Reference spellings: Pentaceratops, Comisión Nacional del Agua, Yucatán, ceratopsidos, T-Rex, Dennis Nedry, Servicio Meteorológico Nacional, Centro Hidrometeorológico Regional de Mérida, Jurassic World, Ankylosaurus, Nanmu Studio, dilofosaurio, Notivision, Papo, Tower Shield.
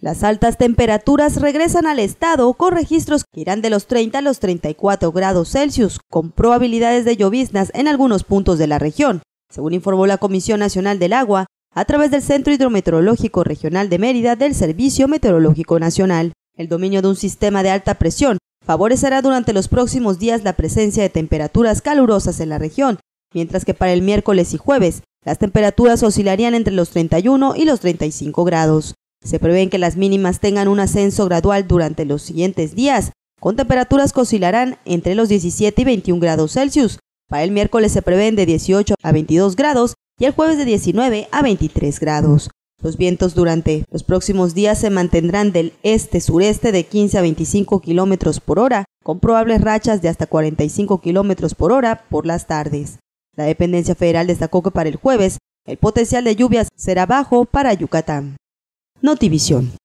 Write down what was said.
Las altas temperaturas regresan al estado con registros que irán de los 30 a los 34 grados Celsius, con probabilidades de lloviznas en algunos puntos de la región, según informó la Comisión Nacional del Agua a través del Centro Hidrometeorológico Regional de Mérida del Servicio Meteorológico Nacional. El dominio de un sistema de alta presión favorecerá durante los próximos días la presencia de temperaturas calurosas en la región, mientras que para el miércoles y jueves las temperaturas oscilarían entre los 31 y los 35 grados. Se prevén que las mínimas tengan un ascenso gradual durante los siguientes días, con temperaturas que oscilarán entre los 17 y 21 grados Celsius. Para el miércoles se prevén de 18 a 22 grados y el jueves de 19 a 23 grados. Los vientos durante los próximos días se mantendrán del este-sureste de 15 a 25 kilómetros por hora, con probables rachas de hasta 45 kilómetros por hora por las tardes. La dependencia federal destacó que para el jueves el potencial de lluvias será bajo para Yucatán. Notivision.